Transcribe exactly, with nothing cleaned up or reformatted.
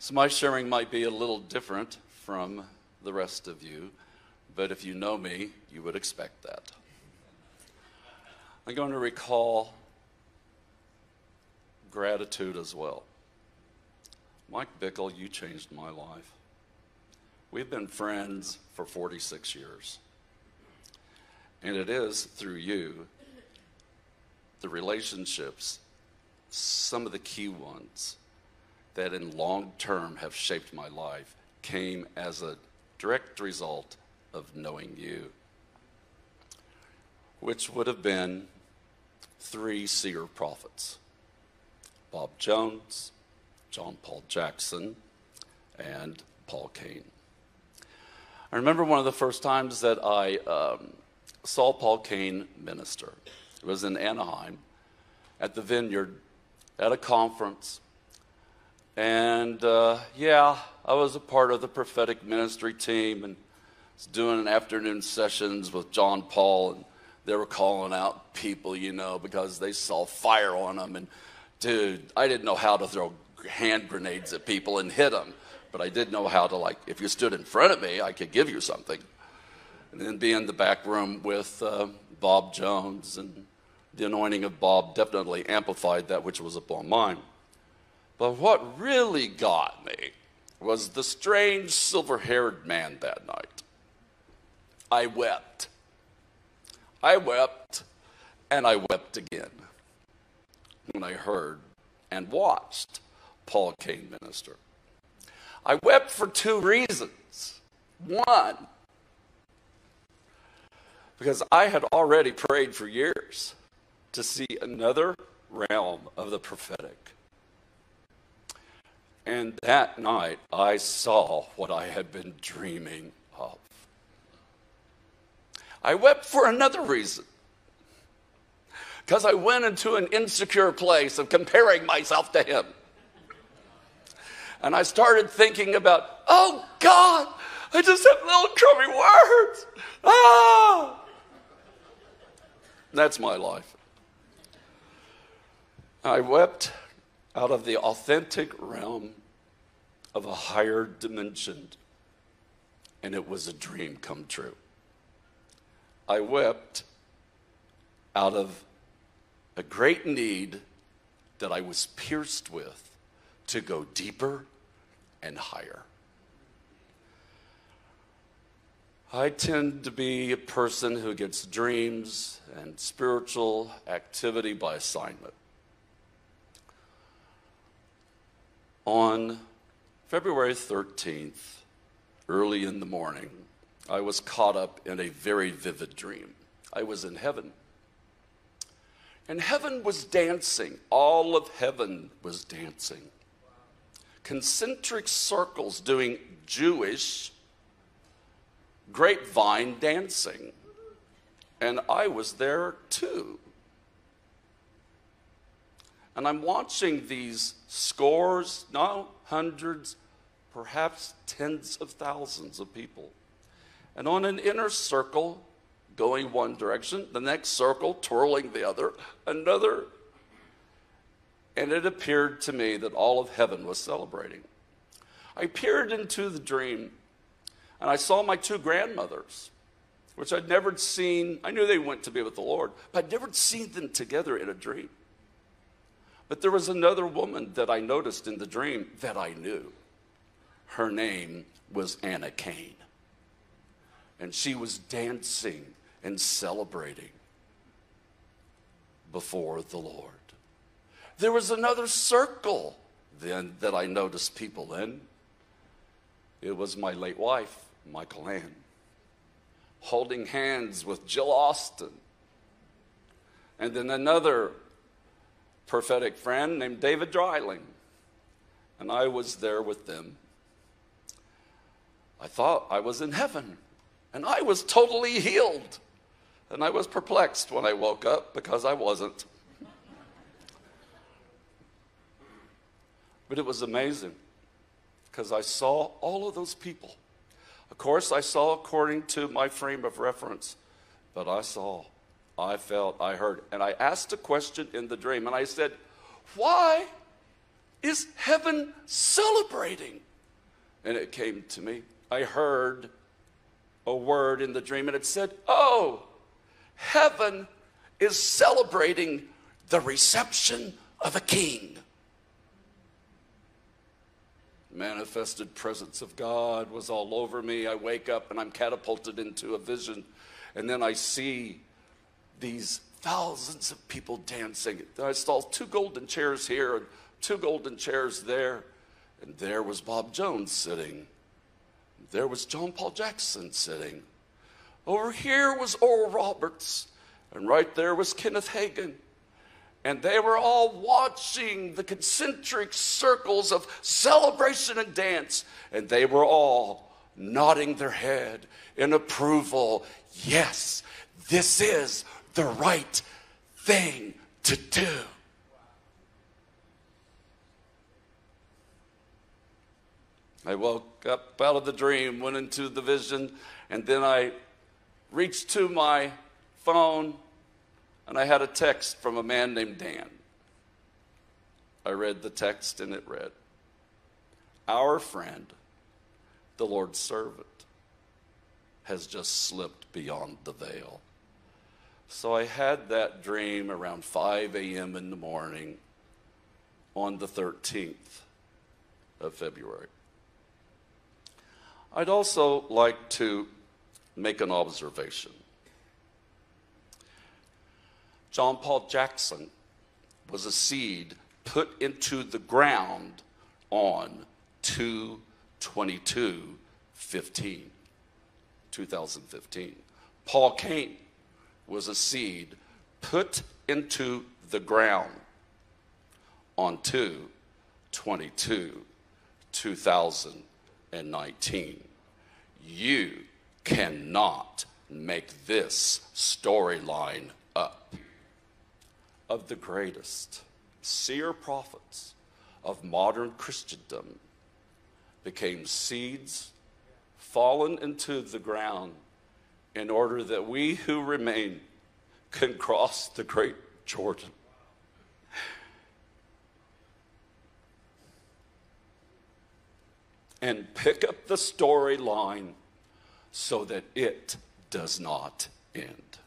So my sharing might be a little different from the rest of you, but if you know me, you would expect that. I'm going to recall gratitude as well. Mike Bickle, you changed my life. We've been friends for forty-six years. And it is through you, the relationships, some of the key ones that in long term have shaped my life came as a direct result of knowing you, which would have been three seer prophets, Bob Jones, John Paul Jackson, and Paul Cain. I remember one of the first times that I um, saw Paul Cain minister. It was in Anaheim at the Vineyard at a conference. And uh, yeah, I was a part of the prophetic ministry team and was doing an afternoon sessions with John Paul, and they were calling out people, you know, because they saw fire on them. And dude, I didn't know how to throw hand grenades at people and hit them, but I did know how to, like, if you stood in front of me, I could give you something. And then be in the back room with uh, Bob Jones, and the anointing of Bob definitely amplified that which was upon mine. But what really got me was the strange silver-haired man that night. I wept. I wept, and I wept again when I heard and watched Paul Cain minister. I wept for two reasons. One, because I had already prayed for years to see another realm of the prophetic. And that night, I saw what I had been dreaming of. I wept for another reason, because I went into an insecure place of comparing myself to him. And I started thinking about, oh God, I just have little crummy words. Ah! That's my life. I wept out of the authentic realm of a higher dimension, and it was a dream come true. I wept out of a great need that I was pierced with to go deeper and higher. I tend to be a person who gets dreams and spiritual activity by assignment. On February thirteenth, early in the morning, I was caught up in a very vivid dream. I was in heaven. And heaven was dancing. All of heaven was dancing. Concentric circles doing Jewish grapevine dancing. And I was there too. And I'm watching these scores, no, hundreds, perhaps tens of thousands of people. And on an inner circle, going one direction, the next circle twirling the other, another. And it appeared to me that all of heaven was celebrating. I peered into the dream, and I saw my two grandmothers, which I'd never seen. I knew they went to be with the Lord, but I'd never seen them together in a dream. But there was another woman that I noticed in the dream that I knew. Her name was Anna Cain. And she was dancing and celebrating before the Lord. There was another circle then that I noticed people in. It was my late wife, Michael Ann, holding hands with Jill Austin. And then another prophetic friend named David Dreiling. And I was there with them. I thought I was in heaven. And I was totally healed. And I was perplexed when I woke up because I wasn't. But it was amazing because I saw all of those people. Of course, I saw according to my frame of reference, but I saw, I felt, I heard. And I asked a question in the dream, and I said, why Is heaven celebrating? And it came to me. I heard a word in the dream, and it said, oh, heaven is celebrating the reception of a king. Manifested presence of God was all over me. I wake up and I'm catapulted into a vision, and then I see these thousands of people dancing. I saw two golden chairs here and two golden chairs there, and there was Bob Jones sitting. There was John Paul Jackson sitting. Over here was Oral Roberts, and right there was Kenneth Hagin. And they were all watching the concentric circles of celebration and dance. And they were all nodding their head in approval. Yes, this is the right thing to do. I woke up out of the dream, went into the vision, and then I reached to my phone. And I had a text from a man named Dan. I read the text, and it read, our friend, the Lord's servant, has just slipped beyond the veil. So I had that dream around five a.m. in the morning on the thirteenth of February. I'd also like to make an observation. John Paul Jackson was a seed put into the ground on two twenty-two fifteen, twenty fifteen. Paul Cain was a seed put into the ground on two twenty-two twenty nineteen. You cannot make this storyline up. Of the greatest seer prophets of modern Christendom became seeds fallen into the ground in order that we who remain can cross the great Jordan. And pick up the storyline so that it does not end.